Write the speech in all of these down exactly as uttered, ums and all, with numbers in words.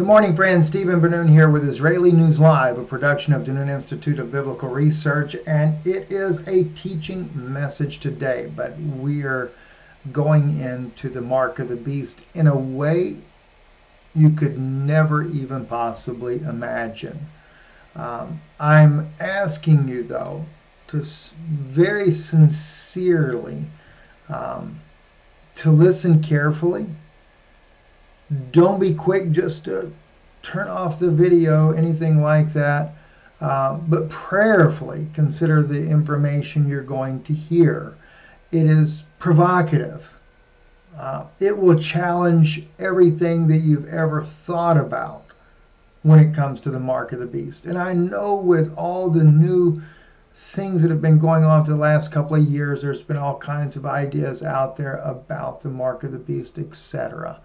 Good morning, friends. Stephen Benoon here with Israeli News Live, a production of Denoon Institute of Biblical Research, and it is a teaching message today, but we are going into the Mark of the Beast in a way you could never even possibly imagine. Um, I'm asking you, though, to very sincerely um, to listen carefully. Don't be quick just to turn off the video, anything like that, uh, but prayerfully consider the information you're going to hear. It is provocative. Uh, it will challenge everything that you've ever thought about when it comes to the Mark of the Beast. And I know with all the new things that have been going on for the last couple of years, there's been all kinds of ideas out there about the Mark of the Beast, et cetera.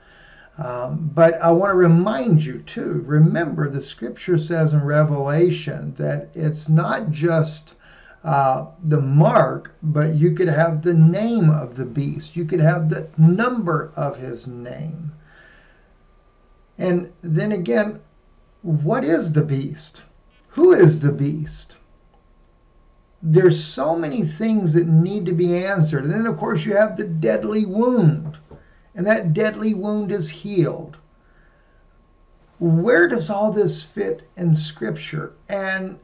Um, but I want to remind you too, remember the scripture says in Revelation that it's not just uh, the mark, but you could have the name of the beast. You could have the number of his name. And then again, what is the beast? Who is the beast? There's so many things that need to be answered. And then of course you have the deadly wound. And that deadly wound is healed. Where does all this fit in Scripture? And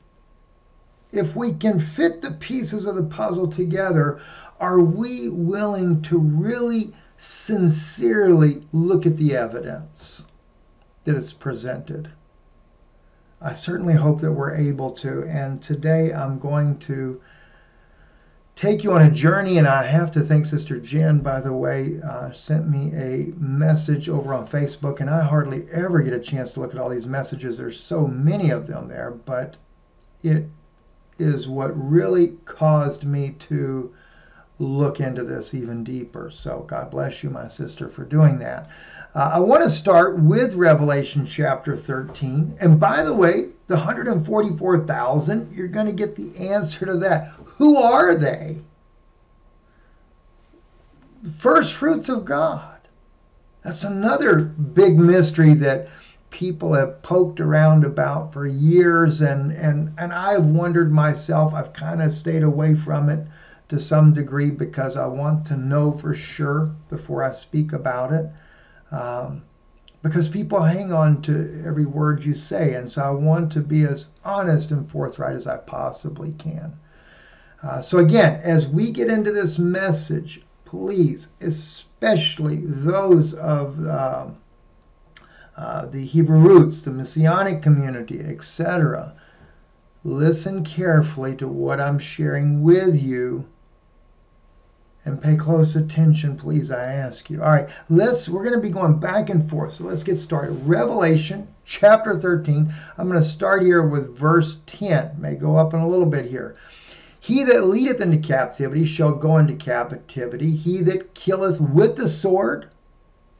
if we can fit the pieces of the puzzle together, are we willing to really sincerely look at the evidence that is presented? I certainly hope that we're able to. And today I'm going to take you on a journey, and I have to thank Sister Jen, by the way, uh, sent me a message over on Facebook, and I hardly ever get a chance to look at all these messages. There's so many of them there, but it is what really caused me to look into this even deeper. So God bless you, my sister, for doing that. Uh, I want to start with Revelation chapter thirteen, and by the way, the one hundred forty-four thousand, you're going to get the answer to that. Who are they? The first fruits of God. That's another big mystery that people have poked around about for years, and, and, and I've wondered myself. I've kind of stayed away from it to some degree because I want to know for sure before I speak about it. Um, Because people hang on to every word you say. And so I want to be as honest and forthright as I possibly can. Uh, so again, as we get into this message, please, especially those of uh, uh, the Hebrew roots, the Messianic community, et cetera, listen carefully to what I'm sharing with you. And pay close attention, please, I ask you. All right, let's, we're going to be going back and forth. So let's get started. Revelation chapter thirteen. I'm going to start here with verse ten. May go up in a little bit here. He that leadeth into captivity shall go into captivity. He that killeth with the sword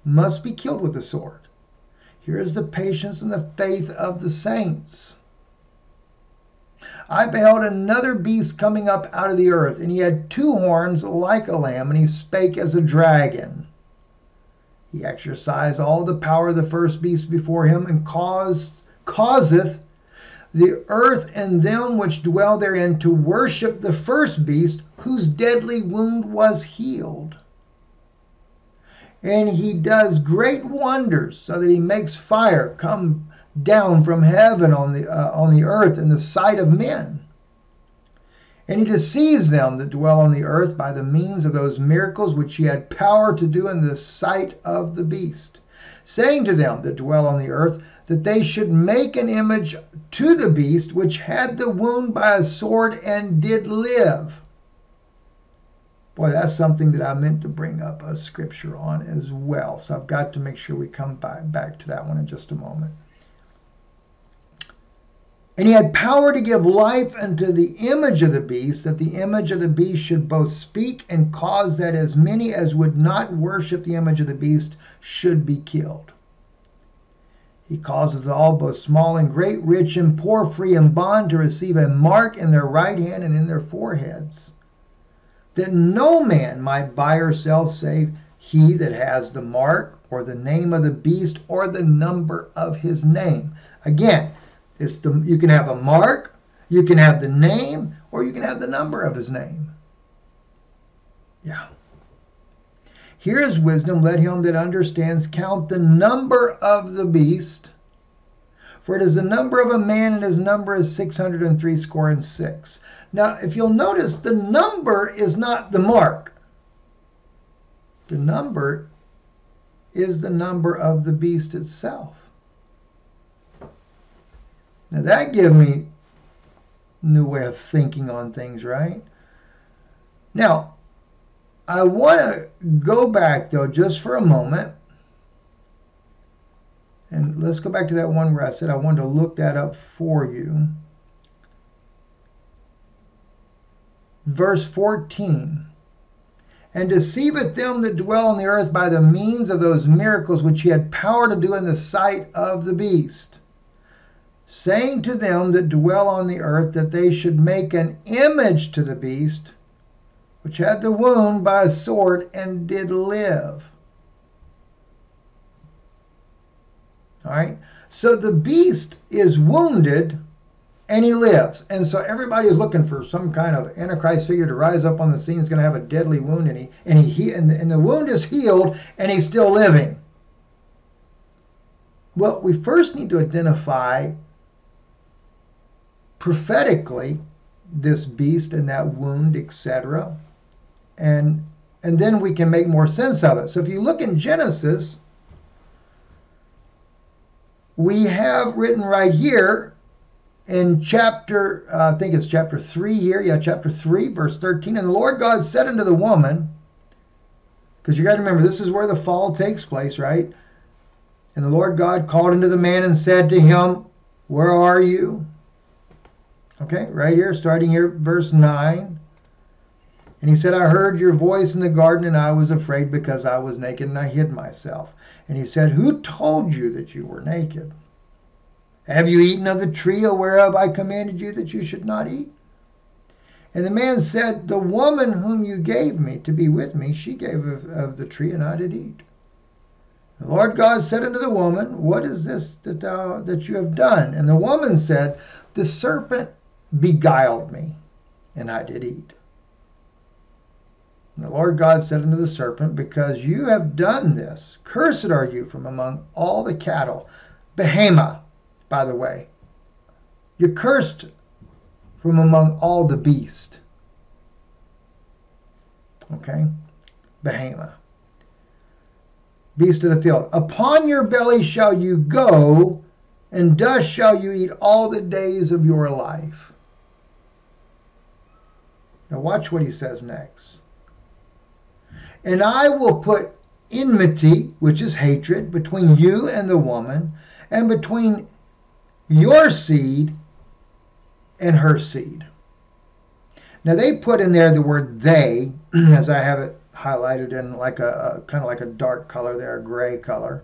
must be killed with the sword. Here is the patience and the faith of the saints. I beheld another beast coming up out of the earth, and he had two horns like a lamb, and he spake as a dragon. He exercised all the power of the first beast before him, and caused, causeth the earth and them which dwell therein to worship the first beast, whose deadly wound was healed. And he does great wonders, so that he makes fire come down from heaven on the uh, on the earth in the sight of men, and he deceives them that dwell on the earth by the means of those miracles which he had power to do in the sight of the beast, saying to them that dwell on the earth that they should make an image to the beast which had the wound by a sword and did live. Boy, that's something that I meant to bring up a scripture on as well, so I've got to make sure we come by, back to that one in just a moment. And he had power to give life unto the image of the beast, that the image of the beast should both speak and cause that as many as would not worship the image of the beast should be killed. He causeth all, both small and great, rich and poor, free and bond, to receive a mark in their right hand and in their foreheads, that no man might buy or sell save he that has the mark, or the name of the beast, or the number of his name. Again, it's the, you can have a mark, you can have the name, or you can have the number of his name. Yeah. Here is wisdom. Let him that understands count the number of the beast, for it is the number of a man, and his number is six hundred and threescore and six. Now, if you'll notice, the number is not the mark. The number is the number of the beast itself. Now, that gives me a new way of thinking on things, right? Now, I want to go back, though, just for a moment. And let's go back to that one where I said I wanted to look that up for you. Verse fourteen. And deceiveth them that dwell on the earth by the means of those miracles which he had power to do in the sight of the beast, saying to them that dwell on the earth that they should make an image to the beast, which had the wound by a sword and did live. All right. So the beast is wounded and he lives. And so everybody is looking for some kind of Antichrist figure to rise up on the scene. He's going to have a deadly wound, and he and he and the, and the wound is healed and he's still living. Well, we first need to identify prophetically this beast and that wound, et cetera. And, and then we can make more sense of it. So if you look in Genesis, we have written right here in chapter, uh, I think it's chapter three here. Yeah, chapter three, verse thirteen. And the Lord God said unto the woman, because you got to remember, this is where the fall takes place, right? And the Lord God called unto the man and said to him, where are you? Okay, right here, starting here, verse nine. And he said, I heard your voice in the garden, and I was afraid because I was naked, and I hid myself. And he said, who told you that you were naked? Have you eaten of the tree whereof I commanded you that you should not eat? And the man said, the woman whom you gave me to be with me, she gave of, of the tree, and I did eat. The Lord God said unto the woman, what is this that thou that you have done? And the woman said, the serpent beguiled me, and I did eat. And the Lord God said unto the serpent, because you have done this, cursed are you from among all the cattle. Behemoth, by the way. You're cursed from among all the beast. Okay? Behemoth. Beast of the field. Upon your belly shall you go, and dust shall you eat all the days of your life. Now watch what he says next. And I will put enmity, which is hatred, between you and the woman, and between your seed and her seed. Now they put in there the word they, as I have it highlighted in like a, a kind of like a dark color there, a gray color.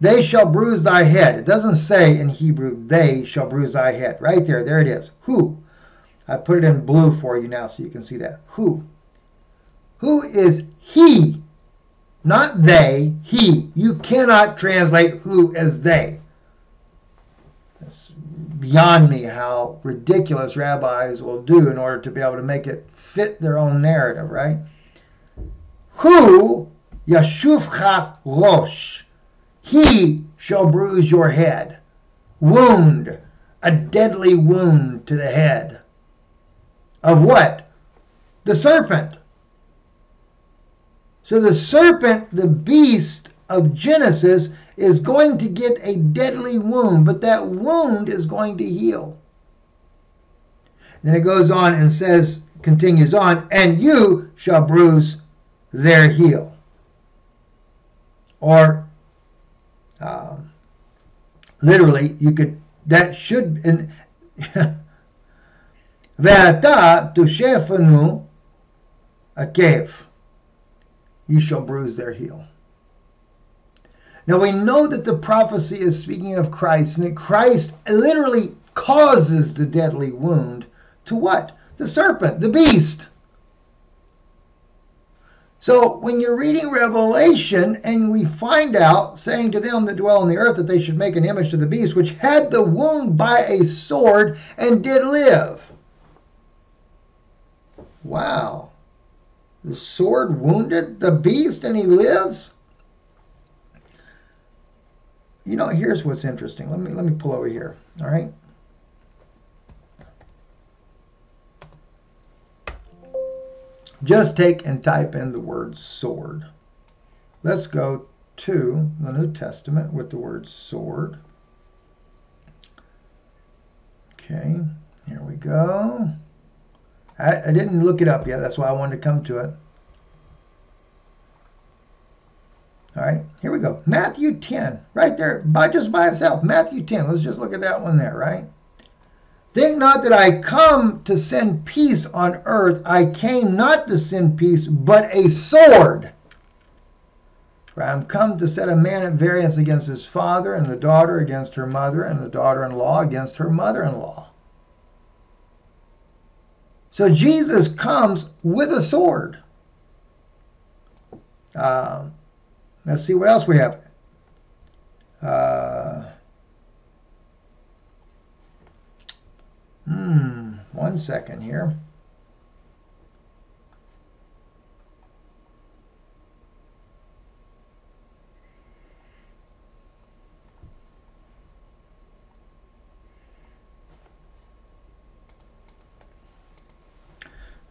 They shall bruise thy head. It doesn't say in Hebrew, they shall bruise thy head. Right there, there it is. Who? I put it in blue for you now so you can see that. Who? Who is he? Not they, he. You cannot translate who as they. It's beyond me how ridiculous rabbis will do in order to be able to make it fit their own narrative, right? Who? Yashufcha rosh. He shall bruise your head. Wound. A deadly wound to the head. Of what? The serpent. So the serpent, the beast of Genesis, is going to get a deadly wound, but that wound is going to heal. Then it goes on and says, continues on, and you shall bruise their heel. Or um, literally, you could, that should, and Ve'ata tushefanu akev. You shall bruise their heel. Now we know that the prophecy is speaking of Christ, and that Christ literally causes the deadly wound to what? The serpent, the beast. So when you're reading Revelation and we find out, saying to them that dwell on the earth that they should make an image to the beast, which had the wound by a sword and did live. Wow. The sword wounded the beast and he lives? You know, here's what's interesting. Let me, let me pull over here, all right? Just take and type in the word sword. Let's go to the New Testament with the word sword. Okay, here we go. I, I didn't look it up yet. That's why I wanted to come to it. All right, here we go. Matthew ten, right there, by, just by itself. Matthew ten, let's just look at that one there, right? Think not that I come to send peace on earth. I came not to send peace, but a sword. For I am come to set a man at variance against his father, and the daughter against her mother, and the daughter-in-law against her mother-in-law. So Jesus comes with a sword. Uh, let's see what else we have. Uh... Hmm, one second here.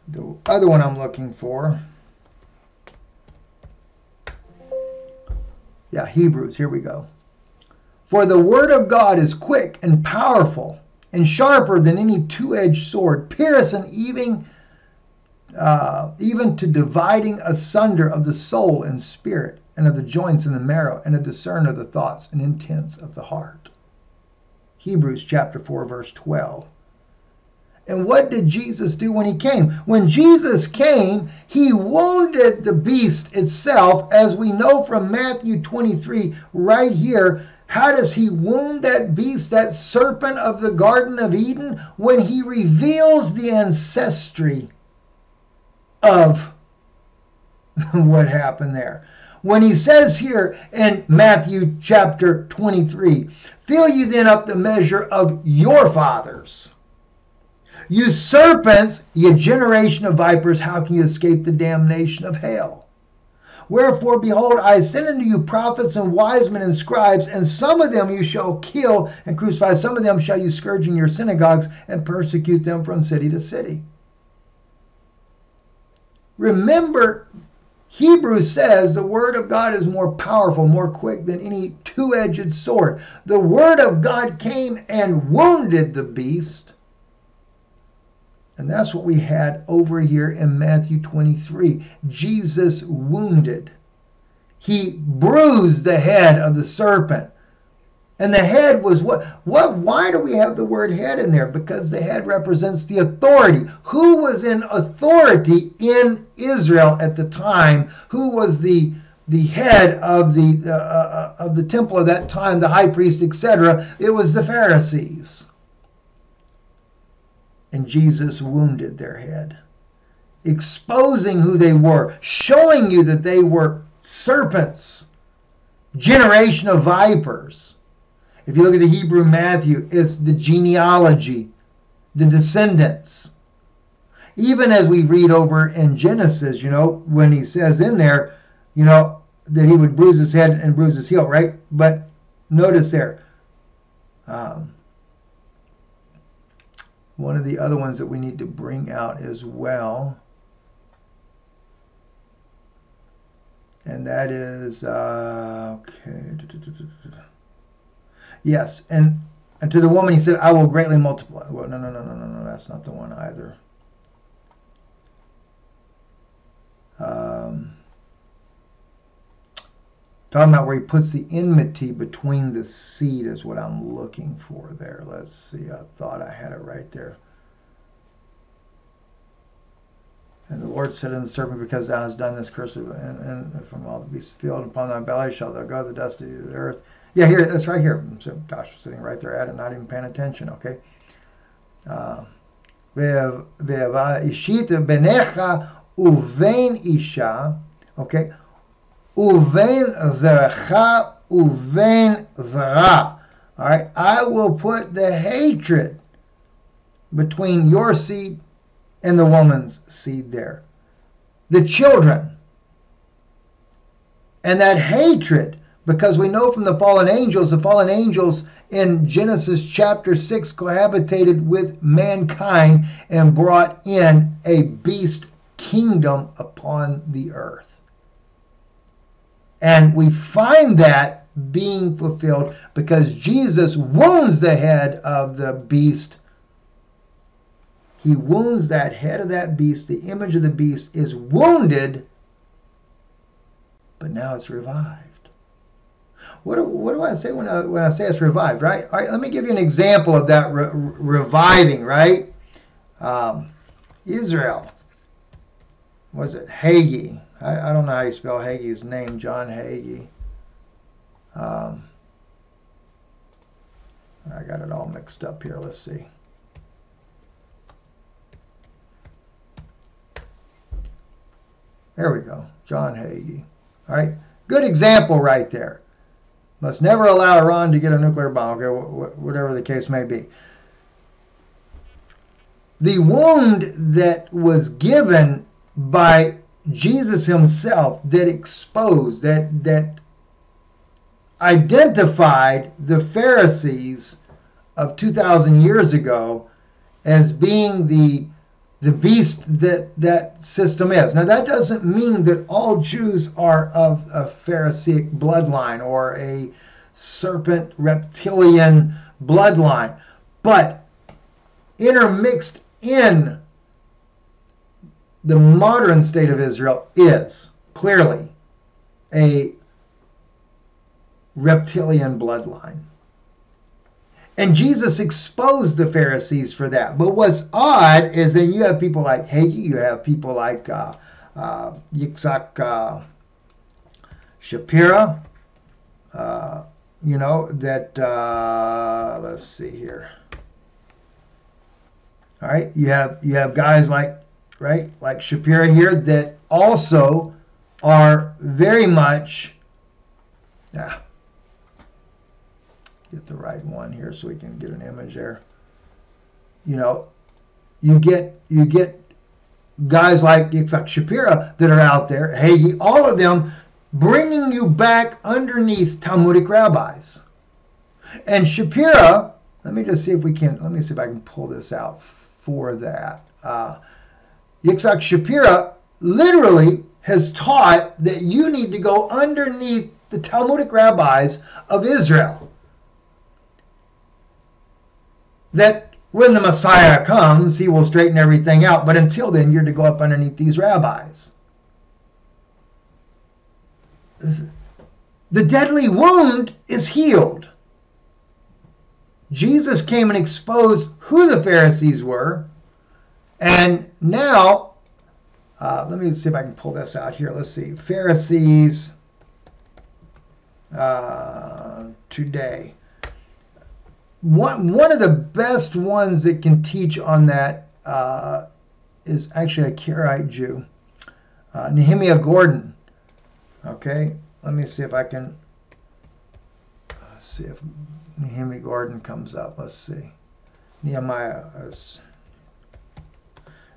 The other one I'm looking for. Yeah, Hebrews, here we go. For the word of God is quick and powerful, and sharper than any two-edged sword, piercing even, uh, even to dividing asunder of the soul and spirit, and of the joints and the marrow, and a discerner of the thoughts and intents of the heart. Hebrews chapter four, verse twelve. And what did Jesus do when he came? When Jesus came, he wounded the beast itself, as we know from Matthew twenty-three right here. How does he wound that beast, that serpent of the Garden of Eden? When he reveals the ancestry of what happened there. When he says here in Matthew chapter twenty-three, fill you then up the measure of your fathers. You serpents, you generation of vipers, how can you escape the damnation of hell? Wherefore, behold, I send unto you prophets and wise men and scribes, and some of them you shall kill and crucify. Some of them shall you scourge in your synagogues and persecute them from city to city. Remember, Hebrews says the word of God is more powerful, more quick than any two-edged sword. The word of God came and wounded the beast. And that's what we had over here in Matthew twenty-three. Jesus wounded. He bruised the head of the serpent. And the head was what? What? Why do we have the word head in there? Because the head represents the authority. Who was in authority in Israel at the time? Who was the, the head of the, uh, of the temple at that time, the high priest, et cetera? It was the Pharisees. And Jesus wounded their head, exposing who they were, showing you that they were serpents, generation of vipers. If you look at the Hebrew Matthew, it's the genealogy, the descendants. Even as we read over in Genesis, you know, when he says in there, you know, that he would bruise his head and bruise his heel, right? But notice there, um, one of the other ones that we need to bring out as well, and that is uh, okay. Yes, and and to the woman he said, "I will greatly multiply." Well, no, no, no, no, no, no. That's not the one either. Um, talking about where he puts the enmity between the seed is what I'm looking for there. Let's see, I thought I had it right there. And the Lord said unto the serpent, because thou hast done this, cursed, and, and from all the beasts of the field, upon thy belly shall thou go, the dust of the earth. Yeah, here, that's right here. So, gosh, we're sitting right there at it, not even paying attention, okay? Uh, Ve'ava'ishita benecha uvein isha Okay? Uvein zerecha uvein zera. All right? I will put the hatred between your seed and the woman's seed there. The children. And that hatred, because we know from the fallen angels, the fallen angels in Genesis chapter six cohabitated with mankind and brought in a beast kingdom upon the earth. And we find that being fulfilled because Jesus wounds the head of the beast. He wounds that head of that beast. The image of the beast is wounded, but now it's revived. What do, what do I say when I, when I say it's revived, right? All right, let me give you an example of that re reviving, right? Um, Israel, was it Hagee? I, I don't know how you spell Hagee's name, John Hagee. Um, I got it all mixed up here. Let's see. There we go, John Hagee. All right, good example right there. Must never allow Iran to get a nuclear bomb, okay, whatever the case may be. The wound that was given by Jesus himself that exposed, that, that identified the Pharisees of two thousand years ago as being the the beast that that system is. Now that doesn't mean that all Jews are of a Pharisaic bloodline or a serpent reptilian bloodline, but intermixed in the modern state of Israel is clearly a reptilian bloodline. And Jesus exposed the Pharisees for that. But what's odd is that you have people like Hagee, you have people like uh, uh, Yitzhak uh, Shapira, uh, you know, that, uh, let's see here. All right, you have, you have guys like, right, like Shapira here that also are very much, yeah. Get the right one here so we can get an image there. You know, you get you get guys like Yitzhak Shapira that are out there, Hagee, all of them bringing you back underneath Talmudic rabbis. And Shapira, let me just see if we can, let me see if I can pull this out for that. Uh, Yitzhak Shapira literally has taught that you need to go underneath the Talmudic rabbis of Israel. That when the Messiah comes, he will straighten everything out. But until then, you're to go up underneath these rabbis. The deadly wound is healed. Jesus came and exposed who the Pharisees were. And now, uh, let me see if I can pull this out here. Let's see. Pharisees uh, today. One, one of the best ones that can teach on that uh, is actually a Karaite Jew, uh, Nehemiah Gordon. Okay, let me see if I can let's see if Nehemiah Gordon comes up. Let's see. Nehemiah is,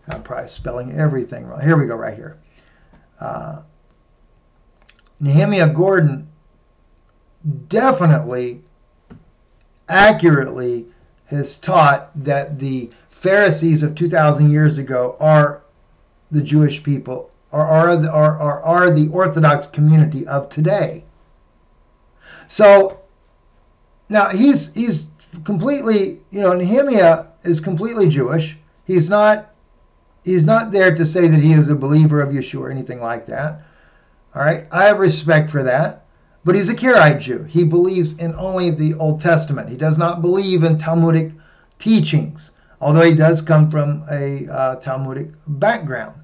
I'm probably spelling everything wrong. Here we go, right here. Uh, Nehemiah Gordon definitely accurately has taught that the Pharisees of two thousand years ago are the Jewish people, or are the, are, are, are the Orthodox community of today. So now he's he's completely, you know, Nehemiah is completely Jewish. He's not he's not there to say that he is a believer of Yeshua or anything like that. All right, I have respect for that. But he's a Karaite Jew. He believes in only the Old Testament. He does not believe in Talmudic teachings, although he does come from a uh, Talmudic background.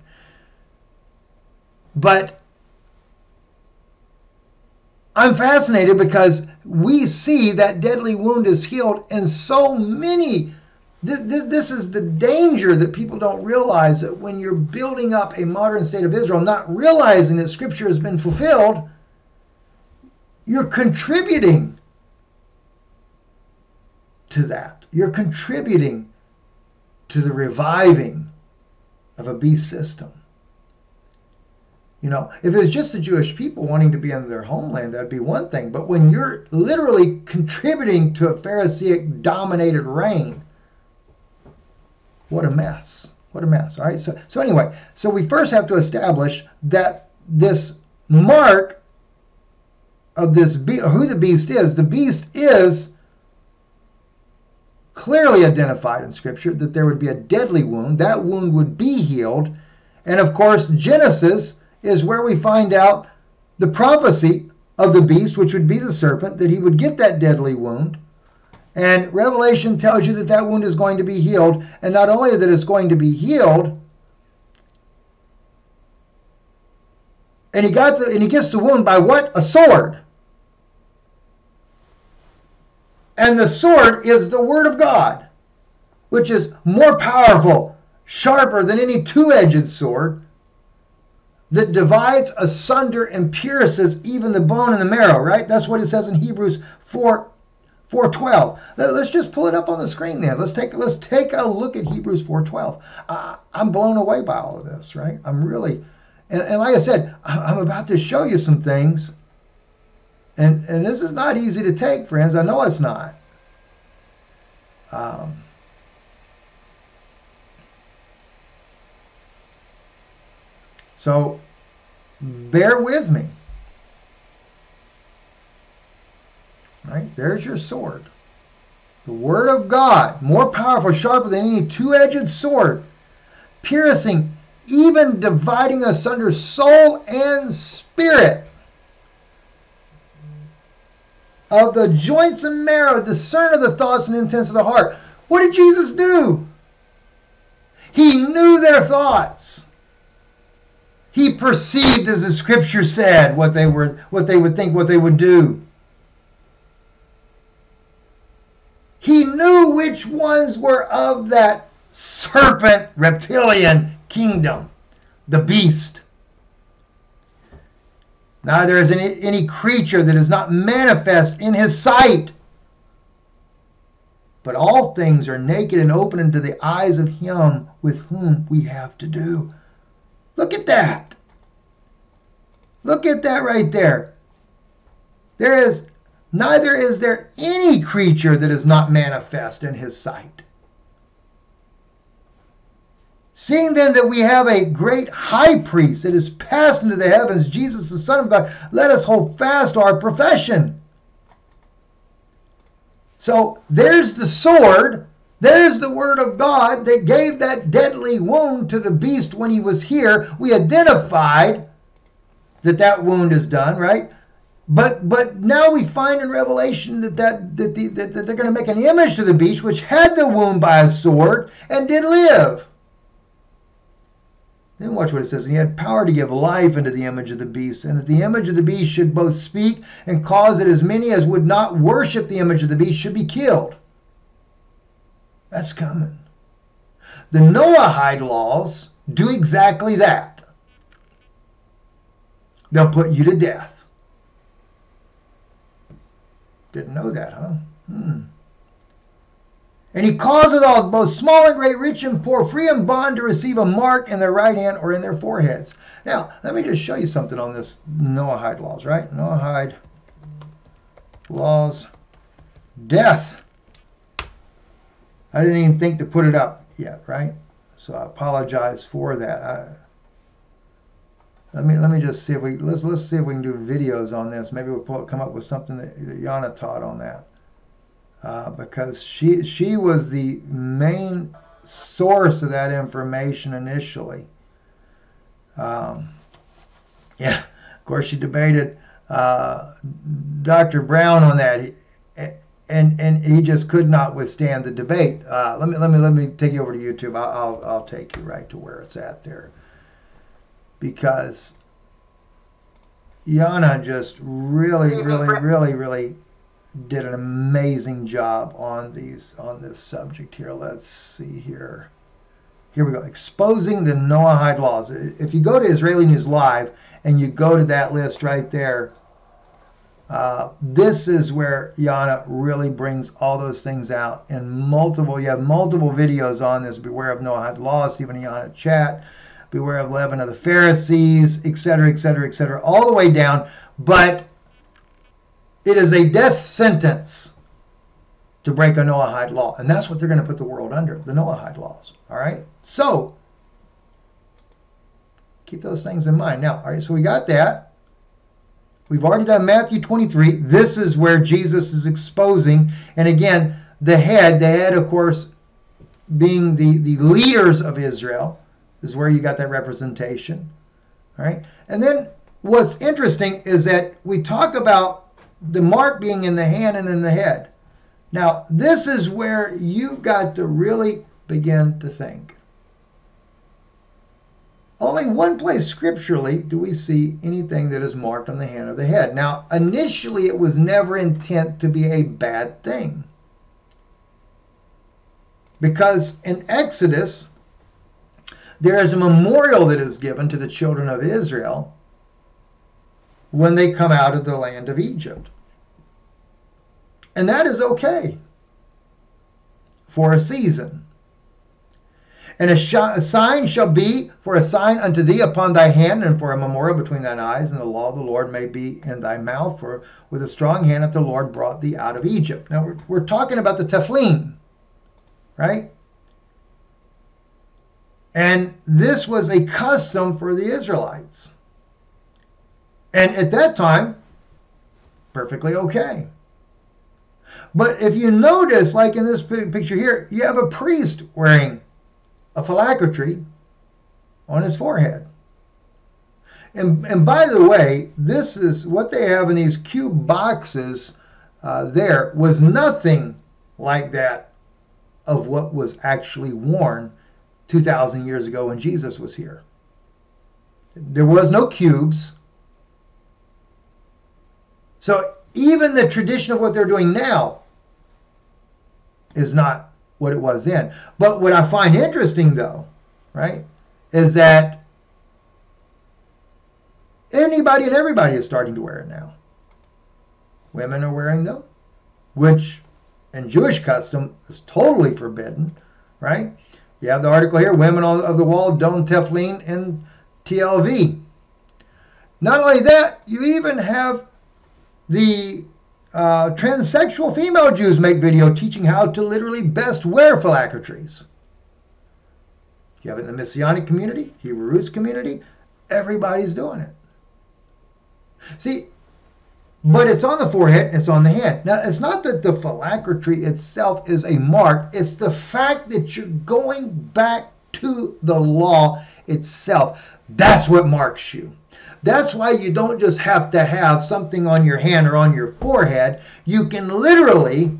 But I'm fascinated because we see that deadly wound is healed in so many This is the danger that people don't realize, that when you're building up a modern state of Israel, not realizing that Scripture has been fulfilled, you're contributing to that. You're contributing to the reviving of a beast system. You know, if it was just the Jewish people wanting to be in their homeland, that'd be one thing. But when you're literally contributing to a Pharisaic-dominated reign, what a mess. What a mess. All right. So, so anyway, so we first have to establish that this mark of this beast, who the beast is, the beast is clearly identified in Scripture, that there would be a deadly wound. That wound would be healed. And of course, Genesis is where we find out the prophecy of the beast, which would be the serpent, that he would get that deadly wound. And Revelation tells you that that wound is going to be healed. And not only that it's going to be healed, and he got the, and he gets the wound by what? A sword. And the sword is the Word of God, which is more powerful, sharper than any two-edged sword, that divides asunder and pierces even the bone and the marrow, right? That's what it says in Hebrews four twelve. Let's just pull it up on the screen there. Let's take, let's take a look at Hebrews four twelve. Uh, I'm blown away by all of this, right? I'm really, and, and like I said, I'm about to show you some things. And, and this is not easy to take, friends. I know it's not. Um, so bear with me. Right? There's your sword. The Word of God, more powerful, sharper than any two-edged sword, piercing, even dividing asunder soul and spirit, of the joints and marrow, discern of the thoughts and intents of the heart. What did Jesus do? He knew their thoughts. He perceived, as the Scripture said, what they were, what they would think, what they would do. He knew which ones were of that serpent reptilian kingdom, the beast. Now there is any, any creature that is not manifest in his sight. But all things are naked and open unto the eyes of him with whom we have to do. Look at that. Look at that right there. There is, neither is there any creature that is not manifest in his sight. Seeing then that we have a great high priest that is passed into the heavens, Jesus the Son of God, let us hold fast our profession. So there's the sword, there's the Word of God that gave that deadly wound to the beast when he was here. We identified that that wound is done, right? But but now we find in Revelation that, that, that, the, that, that they're going to make an image to the beast which had the wound by a sword and did live. Then watch what it says. And he had power to give life unto the image of the beast, and that the image of the beast should both speak and cause that as many as would not worship the image of the beast should be killed. That's coming. The Noahide laws do exactly that. They'll put you to death. Didn't know that, huh? Hmm. And he causeth all, both small and great, rich and poor, free and bond, to receive a mark in their right hand or in their foreheads. Now, let me just show you something on this Noahide laws, right? Noahide laws. Death. I didn't even think to put it up yet, right? So I apologize for that. I, let me let me just see if we let's let's see if we can do videos on this. Maybe we'll pull, come up with something that Yana taught on that. Uh, because she she was the main source of that information initially. Um, yeah, of course she debated uh, Doctor Brown on that, and and he just could not withstand the debate. Uh, let me let me let me take you over to YouTube. I'll I'll, I'll take you right to where it's at there, because Yana just really really really really. did an amazing job on these on this subject here. Let's see here. Here we go. Exposing the Noahide laws. If you go to Israeli News Live and you go to that list right there, uh, this is where Yana really brings all those things out. And multiple, you have multiple videos on this. Beware of Noahide laws. Stephen and Yana chat. Beware of leaven of the Pharisees, et cetera, et cetera, et cetera, all the way down. But it is a death sentence to break a Noahide law. And that's what they're going to put the world under, the Noahide laws. All right? So, keep those things in mind. Now, all right, so we got that. We've already done Matthew twenty-three. This is where Jesus is exposing. And again, the head, the head, of course, being the, the leaders of Israel, is where you got that representation. All right? And then what's interesting is that we talk about the mark being in the hand and in the head. Now, this is where you've got to really begin to think. Only one place scripturally do we see anything that is marked on the hand or the head. Now, initially, it was never intent to be a bad thing. Because in Exodus, there is a memorial that is given to the children of Israel when they come out of the land of Egypt. And that is okay for a season. And a, sh a sign shall be for a sign unto thee upon thy hand, and for a memorial between thine eyes, and the law of the Lord may be in thy mouth, for with a strong hand hath the Lord brought thee out of Egypt. Now we're, we're talking about the Tefillin, right? And this was a custom for the Israelites. And at that time, perfectly okay. But if you notice, like in this picture here, you have a priest wearing a phylactery on his forehead. And, and by the way, this is what they have in these cube boxes uh, there was nothing like that of what was actually worn two thousand years ago when Jesus was here. There was no cubes. So even the tradition of what they're doing now is not what it was then. But what I find interesting, though, right, is that anybody and everybody is starting to wear it now. Women are wearing them, which in Jewish custom is totally forbidden, right? You have the article here, Women of the Wall Don Tefillin in T L V. Not only that, you even have the uh, transsexual female Jews make video teaching how to literally best wear phylacteries. You have it in the Messianic community, Hebrew Roots community, everybody's doing it. See, but it's on the forehead and it's on the hand. Now, it's not that the phylactery itself is a mark. It's the fact that you're going back to the law itself. That's what marks you. That's why you don't just have to have something on your hand or on your forehead. You can literally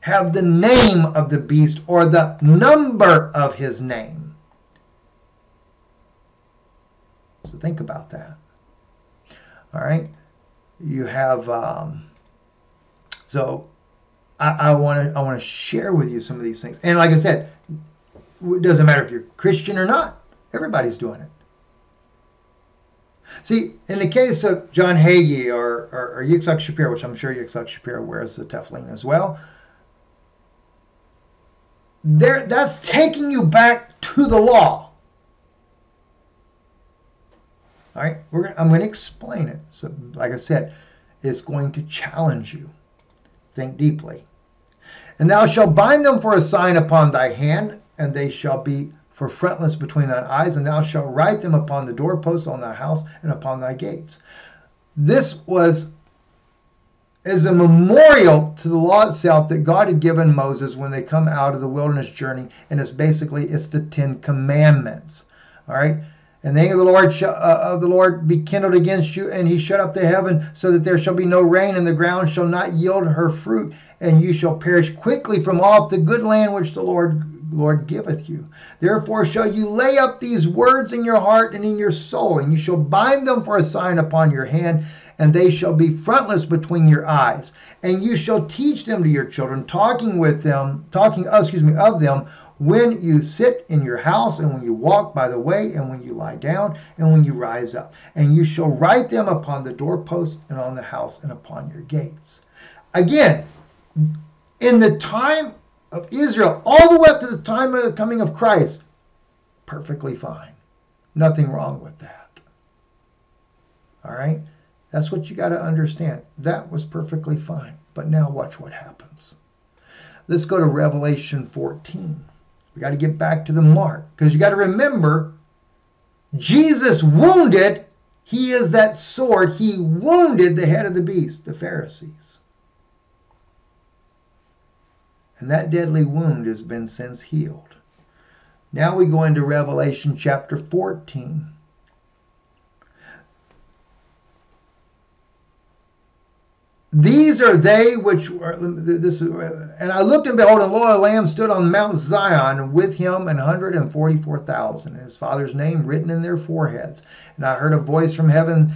have the name of the beast or the number of his name. So think about that. All right. You have, um, so I want to I want to share with you some of these things. And like I said, it doesn't matter if you're Christian or not. Everybody's doing it. See, in the case of John Hagee or, or, or Yitzhak Shapira, which I'm sure Yitzhak Shapira wears the Tefillin as well, there, that's taking you back to the law. All right, we're gonna, I'm going to explain it. So, like I said, it's going to challenge you. Think deeply. And thou shalt bind them for a sign upon thy hand, and they shall be for frontlets between thine eyes, and thou shalt write them upon the doorpost, on thy house, and upon thy gates. This was as a memorial to the law itself that God had given Moses when they come out of the wilderness journey, and it's basically it's the Ten Commandments. All right, and the anger of the Lord shall, uh, of the Lord be kindled against you, and he shut up the heaven so that there shall be no rain, and the ground shall not yield her fruit, and you shall perish quickly from off the good land which the Lord. Lord giveth you. Therefore shall you lay up these words in your heart and in your soul, and you shall bind them for a sign upon your hand, and they shall be frontless between your eyes. And you shall teach them to your children, talking with them, talking, oh, excuse me, of them, when you sit in your house, and when you walk by the way, and when you lie down, and when you rise up. And you shall write them upon the doorposts, and on the house, and upon your gates. Again, in the time of Israel, all the way up to the time of the coming of Christ, perfectly fine. Nothing wrong with that. All right? That's what you got to understand. That was perfectly fine. But now watch what happens. Let's go to Revelation fourteen. We got to get back to the mark, because you got to remember, Jesus wounded. He is that sword. He wounded the head of the beast, the Pharisees. And that deadly wound has been since healed. Now we go into Revelation chapter fourteen. These are they which were, this is, and I looked and behold, and lo, a lamb stood on Mount Zion, and with him an hundred and forty-four thousand, and his father's name written in their foreheads. And I heard a voice from heaven,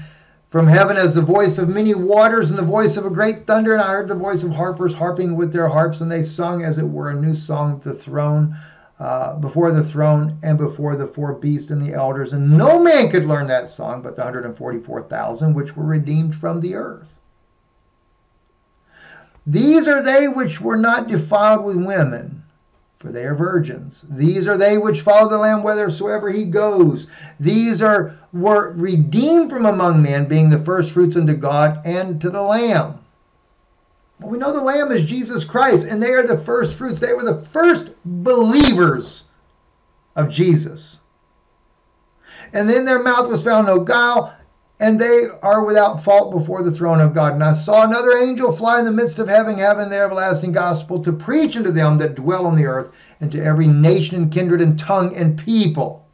from heaven as the voice of many waters, and the voice of a great thunder, and I heard the voice of harpers harping with their harps, and they sung as it were a new song to the throne, uh, before the throne, and before the four beasts and the elders. And no man could learn that song but the hundred and forty-four thousand which were redeemed from the earth. These are they which were not defiled with women, for they are virgins. These are they which follow the Lamb whithersoever he goes. These are were redeemed from among men, being the first fruits unto God and to the Lamb. Well, we know the Lamb is Jesus Christ, and they are the first fruits. They were the first believers of Jesus. And in their mouth was found no guile, and they are without fault before the throne of God. And I saw another angel fly in the midst of heaven, having the everlasting gospel to preach unto them that dwell on the earth, and to every nation and kindred and tongue and people,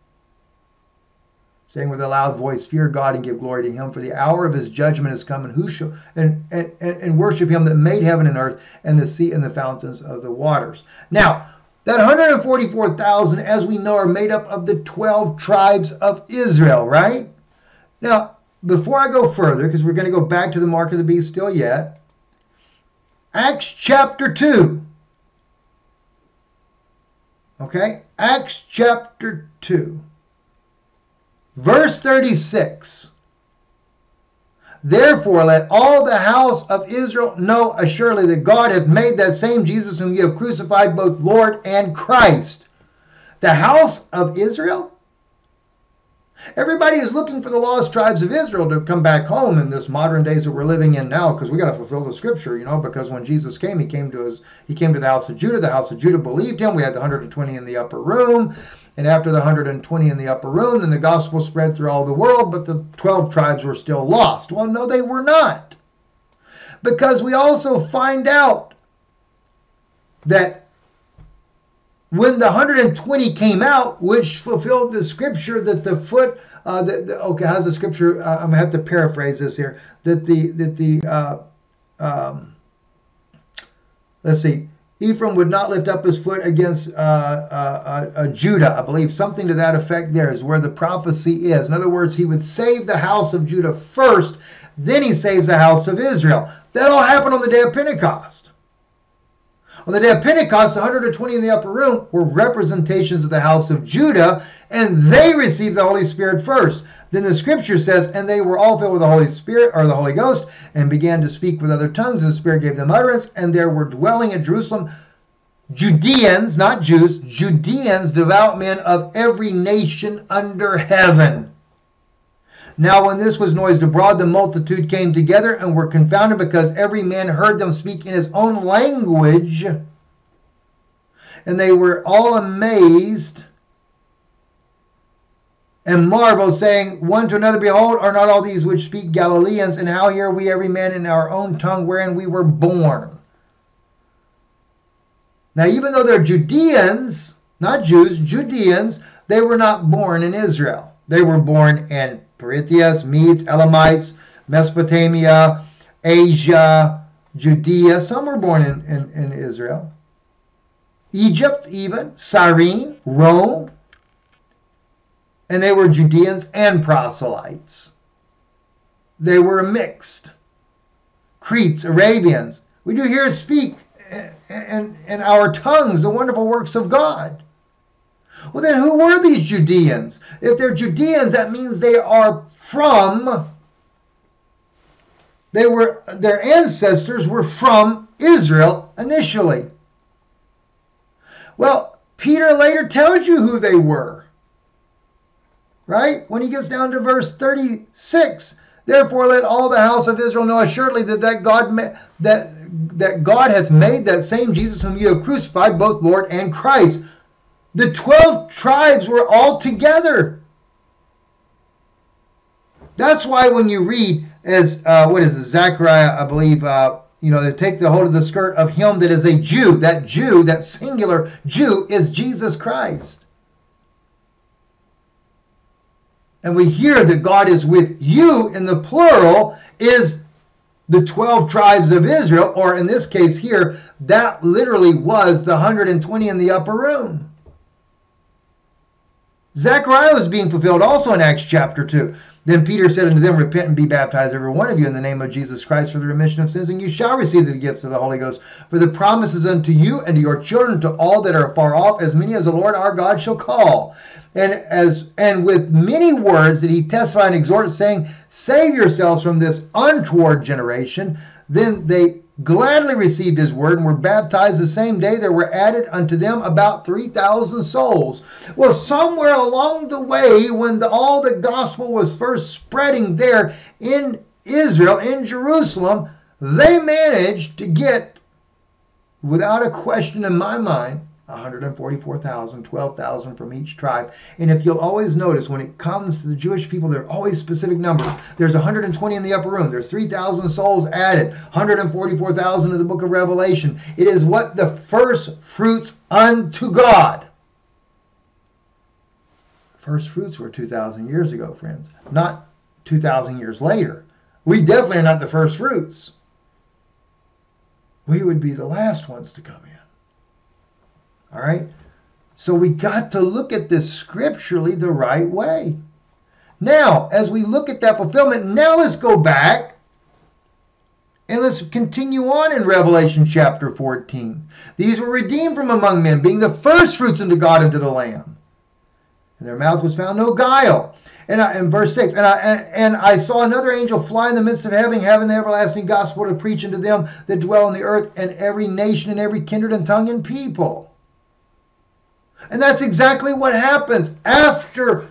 saying with a loud voice, fear God and give glory to him, for the hour of his judgment is come, and who shall and, and, and, and worship him that made heaven and earth, and the sea and the fountains of the waters. Now, that one hundred forty-four thousand, as we know, are made up of the twelve tribes of Israel, right? Now, before I go further, because we're going to go back to the mark of the beast still yet, Acts chapter two. Okay? Acts chapter two. Verse thirty-six. Therefore let all the house of Israel know assuredly that God hath made that same Jesus whom ye have crucified both Lord and Christ. The house of Israel? Everybody is looking for the lost tribes of Israel to come back home in this modern days that we're living in now, because we got to fulfill the scripture, you know, because when Jesus came, he came to his, he came to the house of Judah. The house of Judah believed him. We had the one hundred twenty in the upper room. And after the one hundred twenty in the upper room, then the gospel spread through all the world, but the twelve tribes were still lost. Well, no, they were not. Because we also find out that when the one hundred twenty came out, which fulfilled the scripture that the foot, uh, the, the, okay, how's the scripture? Uh, I'm gonna have to paraphrase this here. That the that the uh, um, let's see, Ephraim would not lift up his foot against uh, uh, uh, Judah, I believe, something to that effect. There is where the prophecy is. In other words, he would save the house of Judah first, then he saves the house of Israel. That all happened on the day of Pentecost. On the day of Pentecost, the one hundred twenty in the upper room were representations of the house of Judah, and they received the Holy Spirit first. Then the scripture says, and they were all filled with the Holy Spirit, or the Holy Ghost, and began to speak with other tongues, and the Spirit gave them utterance, and there were dwelling in Jerusalem Judeans, not Jews, Judeans, devout men of every nation under heaven. Now when this was noised abroad, the multitude came together and were confounded, because every man heard them speak in his own language. And they were all amazed and marveled, saying one to another, behold, are not all these which speak Galileans? And how hear we every man in our own tongue wherein we were born? Now even though they're Judeans, not Jews, Judeans, they were not born in Israel. They were born in Perithias, Medes, Elamites, Mesopotamia, Asia, Judea. Some were born in, in, in Israel. Egypt even, Cyrene, Rome. And they were Judeans and proselytes. they were mixed. Cretes, Arabians. We do here speak in, in our tongues the wonderful works of God. Well, then who were these Judeans? If they're Judeans, that means they are from, they were, their ancestors were from Israel initially. Well, Peter later tells you who they were, right? When he gets down to verse thirty-six, therefore let all the house of Israel know assuredly that, that, God, ma that, that God hath made that same Jesus whom you have crucified, both Lord and Christ. The twelve tribes were all together. That's why when you read, as uh, what is it, Zechariah, I believe, uh, you know, they take the hold of the skirt of him that is a Jew. That Jew, that singular Jew, is Jesus Christ. And we hear that God is with you in the plural is the twelve tribes of Israel, or in this case here, that literally was the one hundred twenty in the upper room. Zechariah was being fulfilled also in Acts chapter two. Then Peter said unto them, repent and be baptized every one of you in the name of Jesus Christ for the remission of sins, and you shall receive the gifts of the Holy Ghost. For the promise is unto you and to your children, to all that are far off, as many as the Lord our God shall call. And as and with many words did he testify and exhort, saying, save yourselves from this untoward generation. Then they gladly received his word and were baptized the same day. There were added unto them about three thousand souls. Well, somewhere along the way, when the, all the gospel was first spreading there in Israel, in Jerusalem, they managed to get, without a question in my mind, one hundred forty-four thousand, twelve thousand from each tribe. And if you'll always notice, when it comes to the Jewish people, there are always specific numbers. There's one hundred twenty in the upper room. There's three thousand souls added. one hundred forty-four thousand in the book of Revelation. It is what the first fruits unto God. First fruits were two thousand years ago, friends. Not two thousand years later. We definitely are not the first fruits. We would be the last ones to come in. All right, so we got to look at this scripturally the right way. Now, as we look at that fulfillment, now let's go back and let's continue on in Revelation chapter fourteen. These were redeemed from among men, being the first fruits unto God and to the Lamb. And their mouth was found no guile. And I, in verse six, and I, and, and I saw another angel fly in the midst of heaven, having the everlasting gospel to preach unto them that dwell on the earth, and every nation and every kindred and tongue and people. And that's exactly what happens after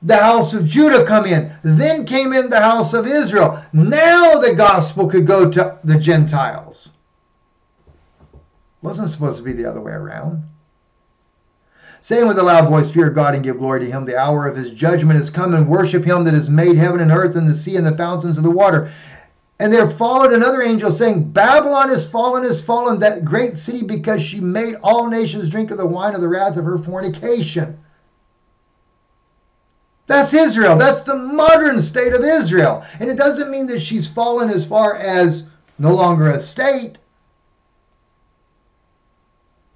the house of Judah come in. Then came in the house of Israel. Now the gospel could go to the Gentiles. Wasn't supposed to be the other way around. Saying with a loud voice, fear God and give glory to him. The hour of his judgment is come, and worship him that has made heaven and earth and the sea and the fountains of the water. And there followed another angel saying, Babylon is fallen, is fallen, that great city, because she made all nations drink of the wine of the wrath of her fornication. That's Israel. That's the modern state of Israel. And it doesn't mean that she's fallen as far as no longer a state.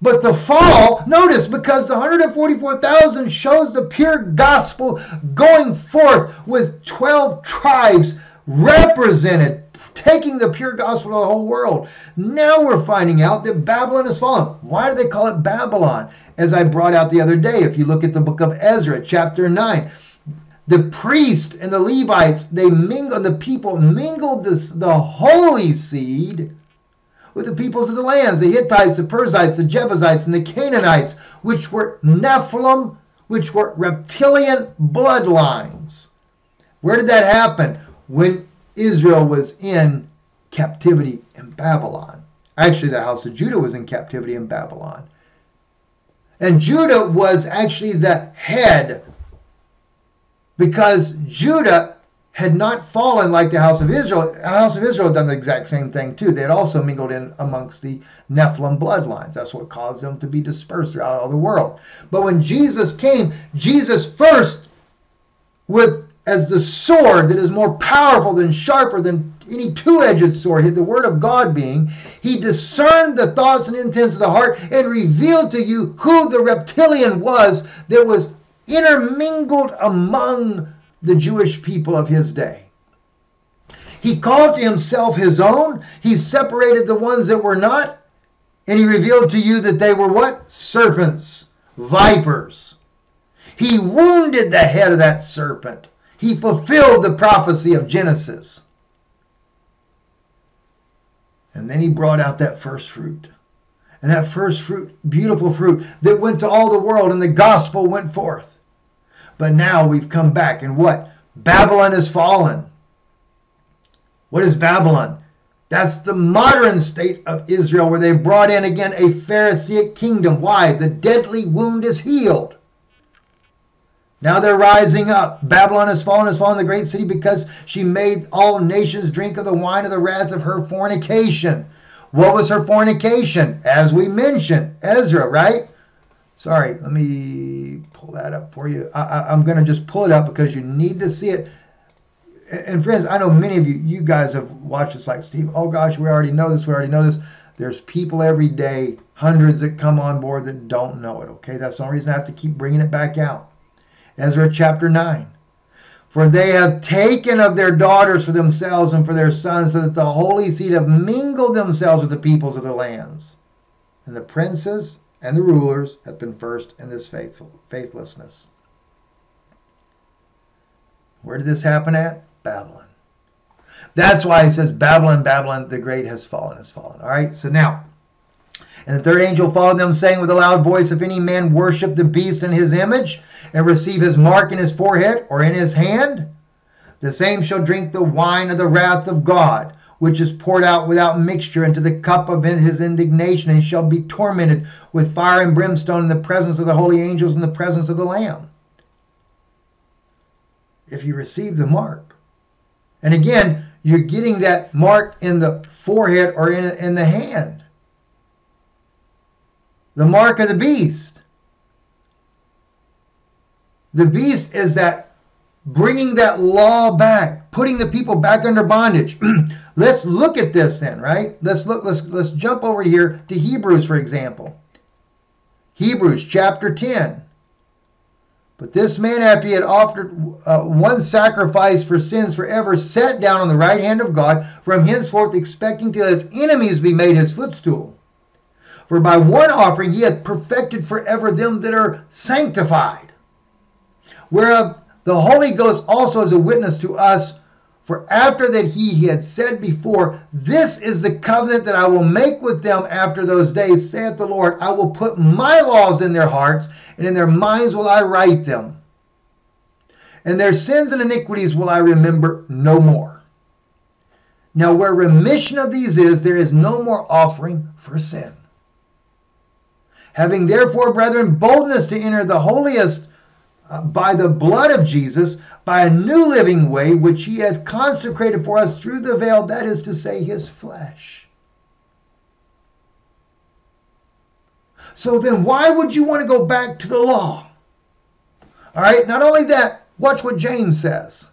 But the fall, notice, because the one hundred forty-four thousand shows the pure gospel going forth with twelve tribes represented, taking the pure gospel to the whole world. Now we're finding out that Babylon has fallen. Why do they call it Babylon? As I brought out the other day, if you look at the book of Ezra, chapter nine, the priests and the Levites, they mingled, the people mingled this, the holy seed with the peoples of the lands, the Hittites, the Perizzites, the Jebusites, and the Canaanites, which were Nephilim, which were reptilian bloodlines. Where did that happen? When Israel was in captivity in Babylon. Actually, the house of Judah was in captivity in Babylon. And Judah was actually the head, because Judah had not fallen like the house of Israel. The house of Israel had done the exact same thing too. They had also mingled in amongst the Nephilim bloodlines. That's what caused them to be dispersed throughout all the world. But when Jesus came, Jesus first with as the sword that is more powerful than sharper than any two-edged sword, the word of God being, he discerned the thoughts and intents of the heart and revealed to you who the reptilian was that was intermingled among the Jewish people of his day. He called to himself his own. He separated the ones that were not. And he revealed to you that they were what? Serpents, vipers. He wounded the head of that serpent. He fulfilled the prophecy of Genesis. And then he brought out that first fruit. And that first fruit, beautiful fruit, that went to all the world and the gospel went forth. But now we've come back and what? Babylon has fallen. What is Babylon? That's the modern state of Israel where they brought in again a Pharisaic kingdom. Why? The deadly wound is healed. Now they're rising up. Babylon has fallen, has fallen, the great city, because she made all nations drink of the wine of the wrath of her fornication. What was her fornication? As we mentioned, Ezra, right? Sorry, let me pull that up for you. I, I, I'm going to just pull it up because you need to see it. And friends, I know many of you, you guys have watched this like, Steve, oh gosh, we already know this, we already know this. There's people every day, hundreds that come on board that don't know it, okay? That's the only reason I have to keep bringing it back out. Ezra chapter nine. For they have taken of their daughters for themselves and for their sons, so that the holy seed have mingled themselves with the peoples of the lands. And the princes and the rulers have been first in this faithful, faithlessness. Where did this happen at? Babylon. That's why it says Babylon, Babylon, the great has fallen, has fallen. All right, so now, and the third angel followed them, saying with a loud voice, if any man worship the beast in his image and receive his mark in his forehead or in his hand, the same shall drink the wine of the wrath of God, which is poured out without mixture into the cup of his indignation, and shall be tormented with fire and brimstone in the presence of the holy angels and the presence of the Lamb. If you receive the mark. And again, you're getting that mark in the forehead or in, in the hand. The mark of the beast. The beast is that bringing that law back, putting the people back under bondage. Let's look at this then, right? Let's look. Let's let's jump over here to Hebrews, for example. Hebrews chapter ten. But this man, after he had offered uh, one sacrifice for sins forever, sat down on the right hand of God, from henceforth expecting till his enemies be made his footstool. For by one offering he hath perfected forever them that are sanctified. Whereof the Holy Ghost also is a witness to us, for after that he, he had said before, this is the covenant that I will make with them after those days, saith the Lord, I will put my laws in their hearts, and in their minds will I write them. And their sins and iniquities will I remember no more. Now where remission of these is, there is no more offering for sin. Having therefore, brethren, boldness to enter the holiest uh, by the blood of Jesus, by a new living way, which he hath consecrated for us through the veil, that is to say, his flesh. So then why would you want to go back to the law? All right, not only that, watch what James says.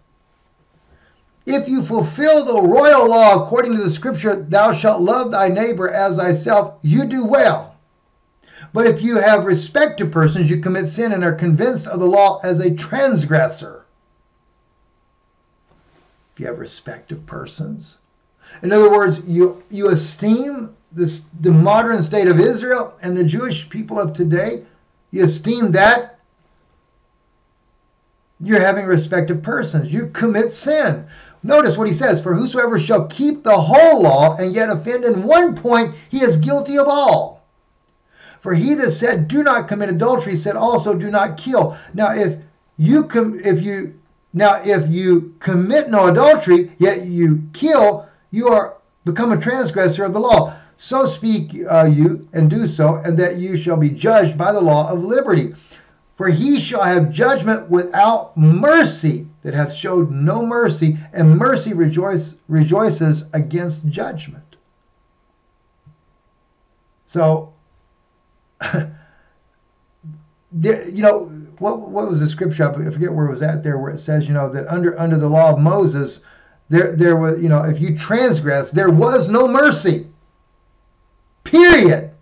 If you fulfill the royal law according to the scripture, thou shalt love thy neighbor as thyself, you do well. But if you have respect to persons, you commit sin and are convinced of the law as a transgressor. If you have respect of persons. In other words, you, you esteem this, the modern state of Israel and the Jewish people of today. You esteem that. You're having respect of persons. You commit sin. Notice what he says. For whosoever shall keep the whole law and yet offend in one point, he is guilty of all. For he that said, do not commit adultery, said also, do not kill. Now, if you com if you now if you commit no adultery, yet you kill, you are become a transgressor of the law. So speak uh, you, and do so, and that you shall be judged by the law of liberty. For he shall have judgment without mercy, that hath showed no mercy, and mercy rejoice, rejoices against judgment. So, you know, what, what was the scripture? I forget where it was at there, where it says, you know, that under under the law of Moses, there there was, you know, if you transgress, there was no mercy. Period.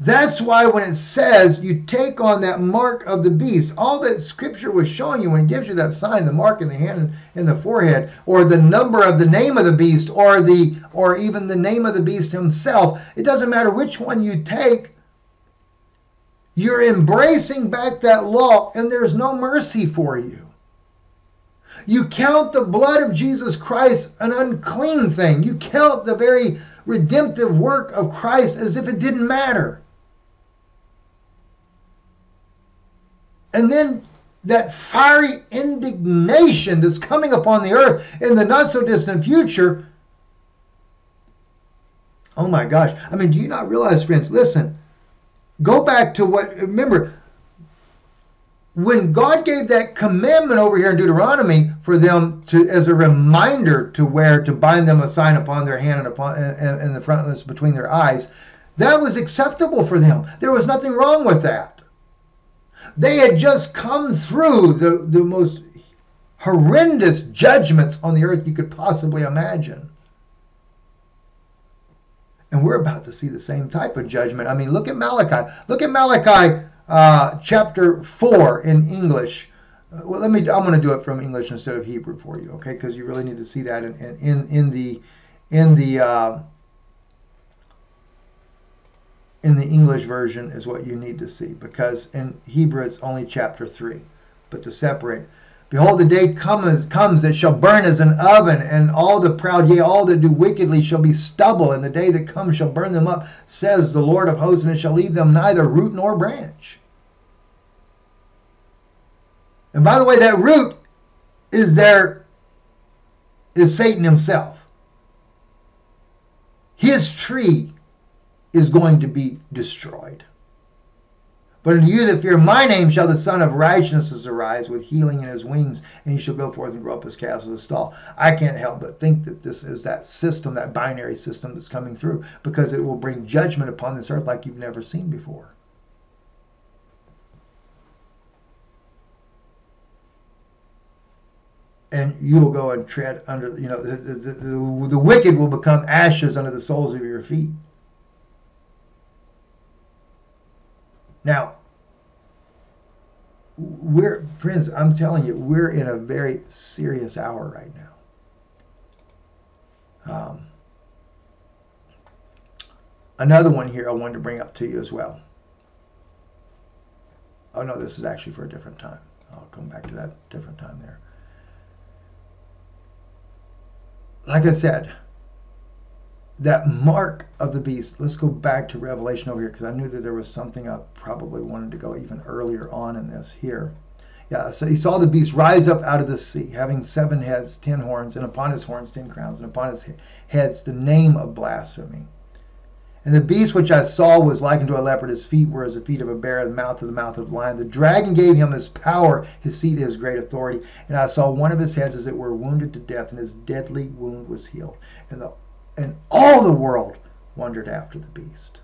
That's why when it says you take on that mark of the beast, all that scripture was showing you when it gives you that sign, the mark in the hand and in the forehead, or the number of the name of the beast, or the or even the name of the beast himself, it doesn't matter which one you take, you're embracing back that law, and there's no mercy for you. You count the blood of Jesus Christ an unclean thing. You count the very redemptive work of Christ as if it didn't matter. And then that fiery indignation that's coming upon the earth in the not so distant future. Oh my gosh. I mean, do you not realize, friends? Listen, go back to what, remember, when God gave that commandment over here in Deuteronomy for them to, as a reminder to wear, to bind them a sign upon their hand and upon and, and the frontlets between their eyes, that was acceptable for them. There was nothing wrong with that. They had just come through the, the most horrendous judgments on the earth you could possibly imagine. And we're about to see the same type of judgment. I mean, look at Malachi. Look at Malachi uh, chapter four in English. Uh, well, let me, I'm going to do it from English instead of Hebrew for you, okay? Because you really need to see that in, in, in the, in the, uh, in the English version is what you need to see, because in Hebrew it's only chapter three. But to separate, behold, the day cometh, comes that shall burn as an oven, and all the proud, yea, all that do wickedly shall be stubble, and the day that comes shall burn them up, says the Lord of hosts, and it shall leave them neither root nor branch. And by the way, that root is there, is Satan himself. His tree is going to be destroyed. But unto you that fear my name shall the Son of Righteousness arise with healing in his wings, and he shall go forth and grow up as calves of the stall. I can't help but think that this is that system, that binary system that's coming through, because it will bring judgment upon this earth like you've never seen before. And you will go and tread under, you know, the, the, the, the, the wicked will become ashes under the soles of your feet. Now, we're, friends, I'm telling you, we're in a very serious hour right now. Um, another one here I wanted to bring up to you as well. Oh, no, this is actually for a different time. I'll come back to that different time there. Like I said, that mark of the beast, let's go back to Revelation over here, because I knew that there was something I probably wanted to go even earlier on in this here. Yeah, so he saw the beast rise up out of the sea, having seven heads, ten horns, and upon his horns ten crowns, and upon his heads the name of blasphemy. And the beast which I saw was like unto a leopard, his feet were as the feet of a bear, and the mouth of the mouth of a lion. The dragon gave him his power, his seat, his great authority. And I saw one of his heads as it were wounded to death, and his deadly wound was healed. And the And all the world wondered after the beast.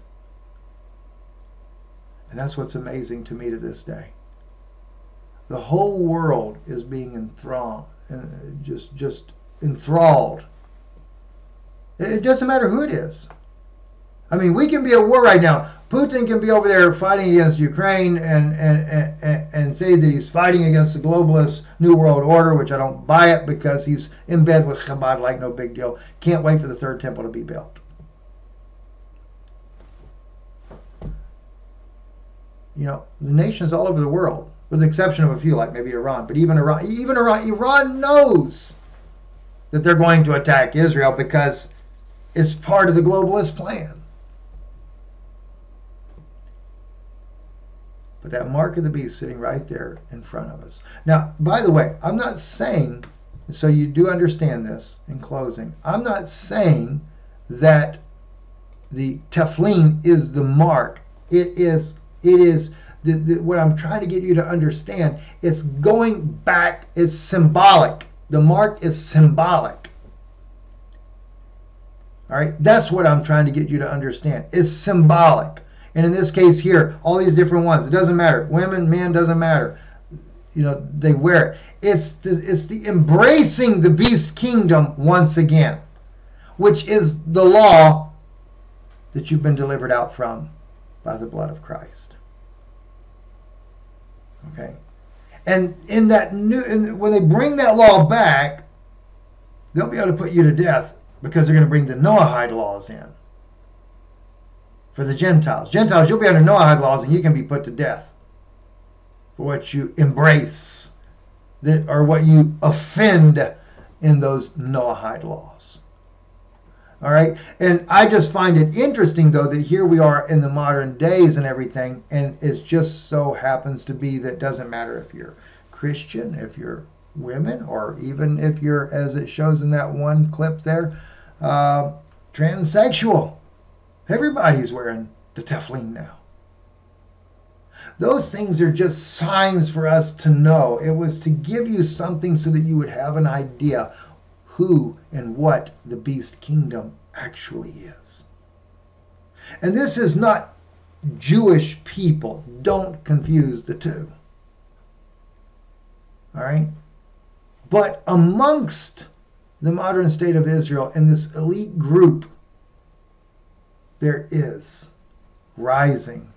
And that's what's amazing to me to this day. The whole world is being enthralled, just, just enthralled. It doesn't matter who it is. I mean, we can be at war right now. Putin can be over there fighting against Ukraine and, and, and, and say that he's fighting against the globalist New World Order, which I don't buy it because he's in bed with Chabad like no big deal. Can't wait for the third temple to be built. You know, the nations all over the world, with the exception of a few, like maybe Iran, but even Iran, even Iran, Iran knows that they're going to attack Israel because it's part of the globalist plan. But that mark of the beast sitting right there in front of us. Now, by the way, I'm not saying, so you do understand this in closing, I'm not saying that the tefillin is the mark. It is, it is, the, the, what I'm trying to get you to understand, it's going back, it's symbolic. The mark is symbolic. All right, that's what I'm trying to get you to understand. It's symbolic. And in this case here, all these different ones, it doesn't matter. Women, men, doesn't matter. You know, they wear it. It's the, it's the embracing the beast kingdom once again, which is the law that you've been delivered out from by the blood of Christ. Okay? And in that new, in, when they bring that law back, they'll be able to put you to death, because they're going to bring the Noahide laws in for the Gentiles. Gentiles, you'll be under Noahide laws, and you can be put to death for what you embrace that, or what you offend in those Noahide laws. All right, and I just find it interesting, though, that here we are in the modern days and everything, and it just so happens to be that doesn't matter if you're Christian, if you're women, or even if you're, as it shows in that one clip there, uh, transsexual. Everybody's wearing the tefillin now. Those things are just signs for us to know. It was to give you something so that you would have an idea who and what the beast kingdom actually is. And this is not Jewish people. Don't confuse the two. All right? But amongst the modern state of Israel and this elite group, there is rising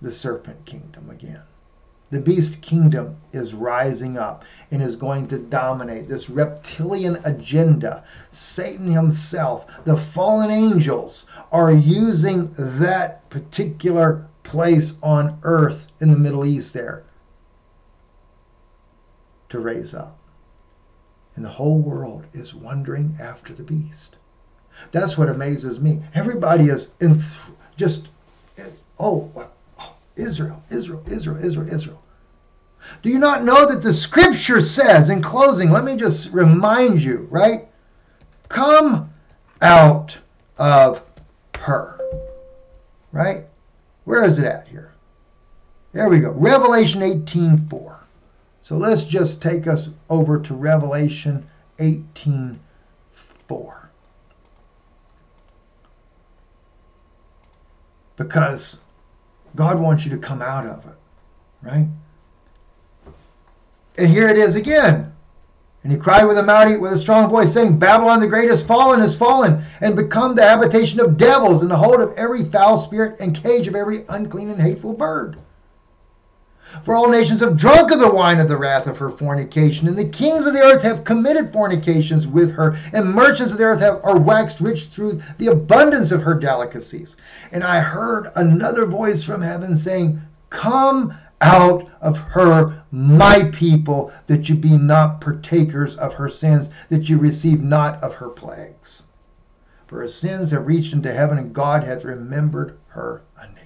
the serpent kingdom again. The beast kingdom is rising up and is going to dominate this reptilian agenda. Satan himself, the fallen angels, are using that particular place on earth in the Middle East there to raise up. And the whole world is wondering after the beast. That's what amazes me. Everybody is in just, oh, Israel, Israel, Israel, Israel, Israel. Do you not know that the scripture says, in closing, let me just remind you, right? Come out of her, right? Where is it at here? There we go. Revelation eighteen four. So let's just take us over to Revelation eighteen four. Because God wants you to come out of it, right? And here it is again. And he cried with a mighty, with a strong voice, saying, Babylon the great is fallen, is fallen, and become the habitation of devils, and the hold of every foul spirit, and cage of every unclean and hateful bird. For all nations have drunk of the wine of the wrath of her fornication, and the kings of the earth have committed fornications with her, and merchants of the earth have, are waxed rich through the abundance of her delicacies. And I heard another voice from heaven saying, Come out of her, my people, that you be not partakers of her sins, that you receive not of her plagues. For her sins have reached into heaven, and God hath remembered her iniquity.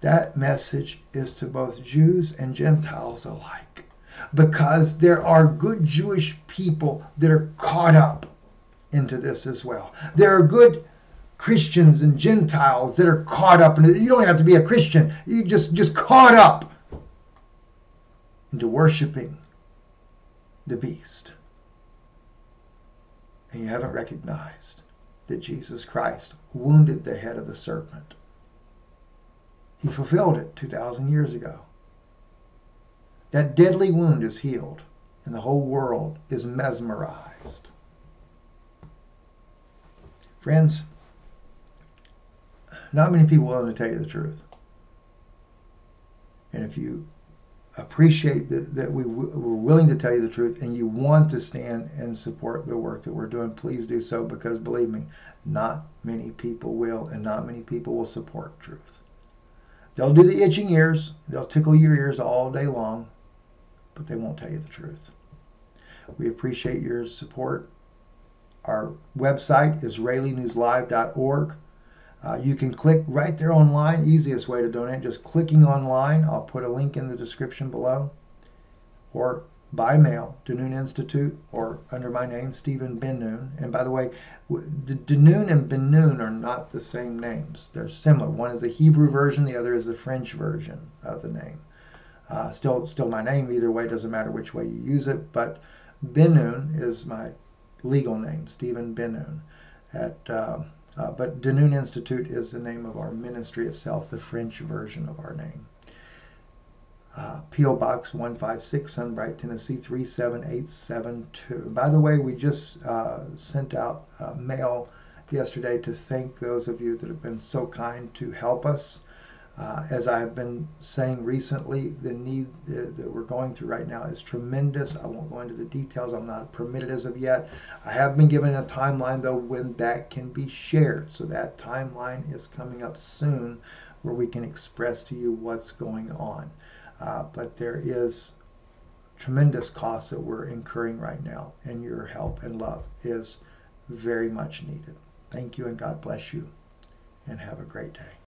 That message is to both Jews and Gentiles alike, because there are good Jewish people that are caught up into this as well. There are good Christians and Gentiles that are caught up in it. You don't have to be a Christian. You just, just caught up into worshiping the beast. And you haven't recognized that Jesus Christ wounded the head of the serpent. He fulfilled it two thousand years ago. That deadly wound is healed, and the whole world is mesmerized. Friends, not many people are willing to tell you the truth. And if you appreciate that, that we w we're willing to tell you the truth, and you want to stand and support the work that we're doing, please do so, because believe me, not many people will, and not many people will support truth. They'll do the itching ears. They'll tickle your ears all day long, but they won't tell you the truth. We appreciate your support. Our website, Israeli News Live dot org. Uh, you can click right there online. Easiest way to donate, just clicking online. I'll put a link in the description below. Or by mail, Denoon Institute, or under my name, Stephen Benoon. And by the way, Denoon and Benoon are not the same names. They're similar. One is a Hebrew version, the other is the French version of the name. Uh, still, still my name. Either way, doesn't matter which way you use it. But Benoon is my legal name, Stephen Benoon. At um, uh, but Denoon Institute is the name of our ministry itself, the French version of our name. Uh, P O Box one five six, Sunbright, Tennessee three seven eight seven two. By the way, we just uh, sent out uh, mail yesterday to thank those of you that have been so kind to help us. Uh, as I have been saying recently, the need uh, that we're going through right now is tremendous. I won't go into the details. I'm not permitted as of yet. I have been given a timeline, though, when that can be shared. So that timeline is coming up soon where we can express to you what's going on. Uh, but there is tremendous costs that we're incurring right now, and your help and love is very much needed. Thank you, and God bless you, and have a great day.